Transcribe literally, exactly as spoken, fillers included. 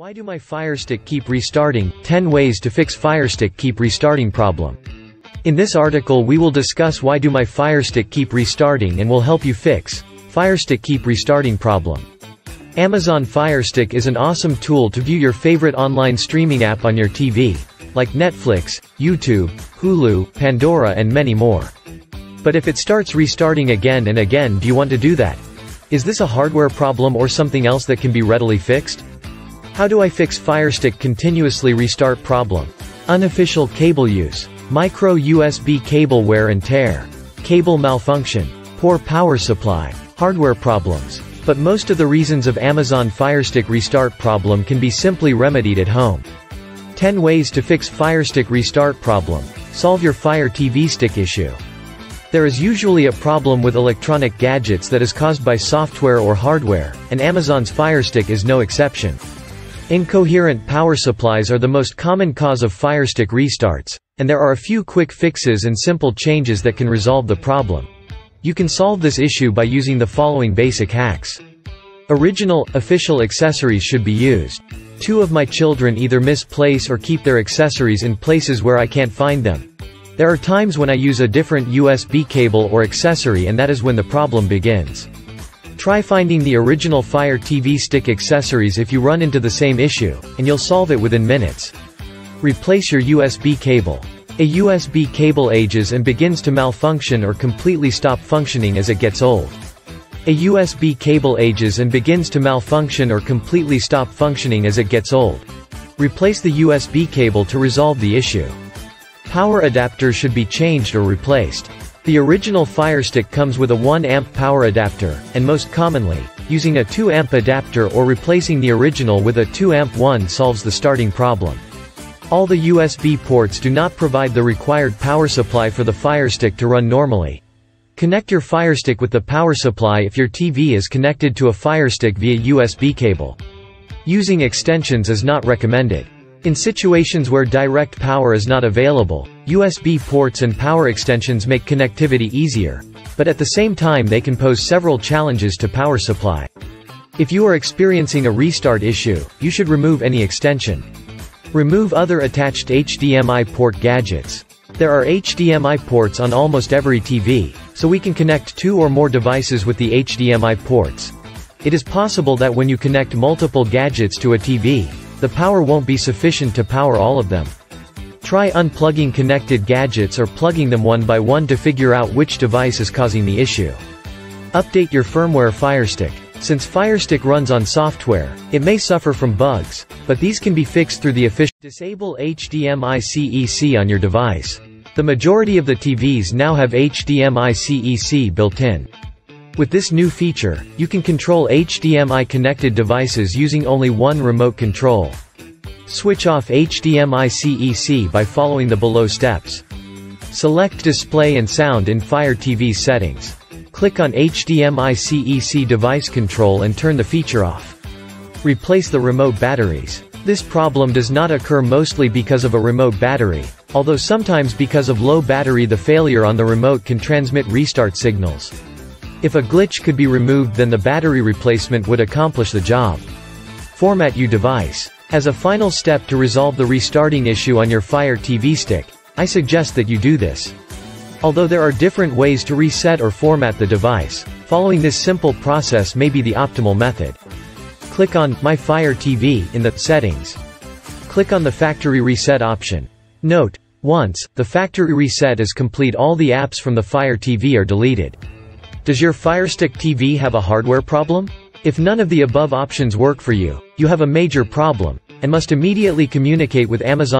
Why do my FireStick keep restarting? ten ways to fix FireStick keep restarting problem. In this article we will discuss why do my FireStick keep restarting and will help you fix FireStick keep restarting problem. Amazon FireStick is an awesome tool to view your favorite online streaming app on your T V, like Netflix, YouTube, Hulu, Pandora and many more. But if it starts restarting again and again, do you want to do that? Is this a hardware problem or something else that can be readily fixed? How do I fix FireStick continuously restart problem? Unofficial cable use, micro U S B cable wear and tear, cable malfunction, poor power supply, hardware problems. But most of the reasons of Amazon FireStick restart problem can be simply remedied at home. ten ways to fix FireStick restart problem. Solve your Fire T V Stick issue. There is usually a problem with electronic gadgets that is caused by software or hardware, and Amazon's FireStick is no exception. Incoherent power supplies are the most common cause of FireStick restarts, and there are a few quick fixes and simple changes that can resolve the problem. You can solve this issue by using the following basic hacks. Original, official accessories should be used. Two of my children either misplace or keep their accessories in places where I can't find them. There are times when I use a different U S B cable or accessory, and that is when the problem begins. Try finding the original Fire T V Stick accessories if you run into the same issue, and you'll solve it within minutes. Replace your U S B cable. A U S B cable ages and begins to malfunction or completely stop functioning as it gets old. A U S B cable ages and begins to malfunction or completely stop functioning as it gets old. Replace the U S B cable to resolve the issue. Power adapter should be changed or replaced. The original FireStick comes with a one amp power adapter, and most commonly, using a two amp adapter or replacing the original with a two amp one solves the starting problem. All the U S B ports do not provide the required power supply for the FireStick to run normally. Connect your FireStick with the power supply if your T V is connected to a FireStick via U S B cable. Using extensions is not recommended. In situations where direct power is not available, U S B ports and power extensions make connectivity easier, but at the same time they can pose several challenges to power supply. If you are experiencing a restart issue, you should remove any extension. Remove other attached H D M I port gadgets. There are H D M I ports on almost every T V, so we can connect two or more devices with the H D M I ports. It is possible that when you connect multiple gadgets to a T V, the power won't be sufficient to power all of them. Try unplugging connected gadgets or plugging them one by one to figure out which device is causing the issue. Update your firmware FireStick. Since FireStick runs on software, it may suffer from bugs, but these can be fixed through the official. Disable H D M I C E C on your device. The majority of the T Vs now have H D M I C E C built in. With this new feature, you can control H D M I-connected devices using only one remote control. Switch off H D M I C E C by following the below steps. Select Display and Sound in Fire T V settings. Click on H D M I C E C Device Control and turn the feature off. Replace the remote batteries. This problem does not occur mostly because of a remote battery, although sometimes because of low battery the failure on the remote can transmit restart signals. If a glitch could be removed, then the battery replacement would accomplish the job. Format your device. As a final step to resolve the restarting issue on your Fire T V Stick, I suggest that you do this. Although there are different ways to reset or format the device, following this simple process may be the optimal method. Click on My Fire T V in the Settings. Click on the Factory Reset option. Note: once the factory reset is complete, all the apps from the Fire T V are deleted. Does your FireStick T V have a hardware problem? If none of the above options work for you, you have a major problem, and must immediately communicate with Amazon.